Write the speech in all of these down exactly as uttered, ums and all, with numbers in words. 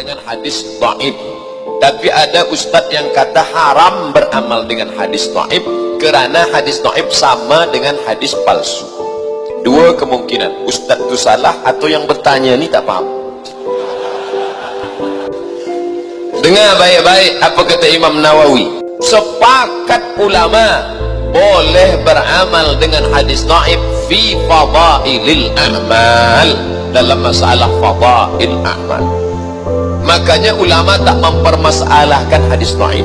dengan hadis dhaif. Tapi ada ustadz yang kata haram beramal dengan hadis dhaif karena hadis dhaif sama dengan hadis palsu. Dua kemungkinan, ustadz itu salah atau yang bertanya ini tak paham. Dengar baik-baik apa kata Imam Nawawi. Sepakat ulama boleh beramal dengan hadis dhaif fi fadhailil a'mal, dalam masalah fadhail a'mal. Makanya ulama tak mempermasalahkan hadis dhaif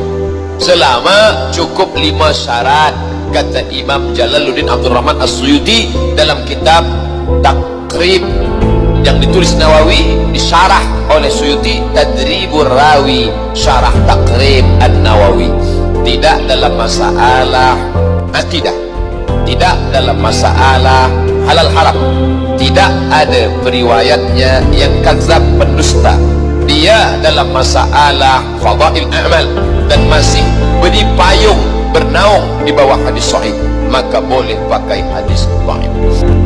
selama cukup lima syarat, kata Imam Jalaluddin Abdurrahman As-Suyuti dalam kitab Takrib yang ditulis Nawawi, disyarah oleh Suyuti Tadribur Rawi, syarah Takrib An-Nawawi. Tidak dalam masalah akidah, tidak dalam masalah halal haram, tidak ada periwayatnya yang kadzab, pendusta. Dia dalam masalah fadhail a'mal dan masih berpayung, bernaung di bawah hadis sahih, maka boleh pakai hadis dhaif.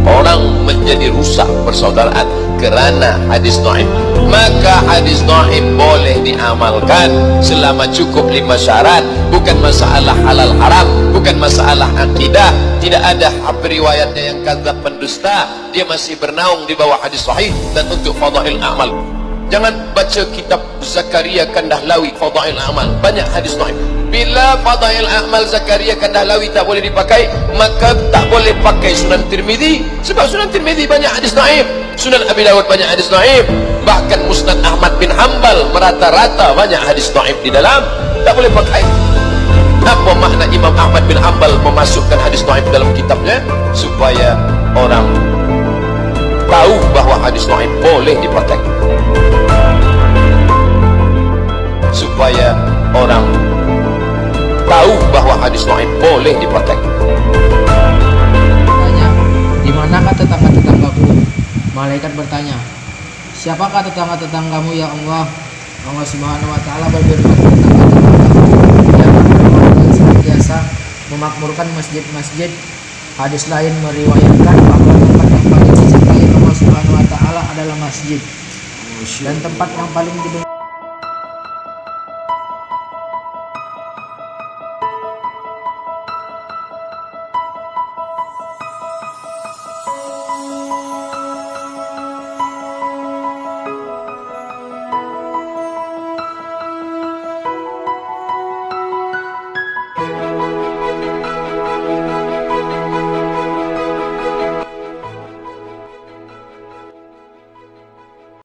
Orang menjadi rusak persaudaraan kerana hadis dhaif, maka hadis dhaif boleh diamalkan selama cukup lima syarat. Bukan masalah halal haram, bukan masalah akidah, tidak ada periwayatnya yang kadzab, pendusta. Dia masih bernaung di bawah hadis sahih. Dan untuk fadhail a'mal, jangan baca kitab Zakaria Kandahlawi fadhail a'mal, banyak hadis dhaif. Bila fadhail a'mal Zakaria Kandahlawi tak boleh dipakai, maka tak boleh pakai Sunan Tirmidhi, sebab Sunan Tirmidhi banyak hadis dhaif, Sunan Abi Dawud banyak hadis dhaif, bahkan Musnad Ahmad bin Hanbal merata-rata banyak hadis dhaif di dalam, tak boleh pakai. Apa makna Imam Ahmad bin Hanbal memasukkan hadis dhaif dalam kitabnya? Supaya orang tahu bahawa hadis dhaif boleh dipakai, supaya orang tahu bahwa hadis dhaif boleh dipakai. Tanya, di manakah tetangga-tetanggaku? Malaikat bertanya, siapakah tetangga-tetanggamu ya Allah? Allah Subhanahu wa taala berfirman, tetangga-tetanggaku senantiasa memakmurkan masjid-masjid. Hadis lain meriwayatkan bahwa tempat yang paling dicintai Allah Subhanahu wa taala adalah masjid, dan tempat yang paling dibenci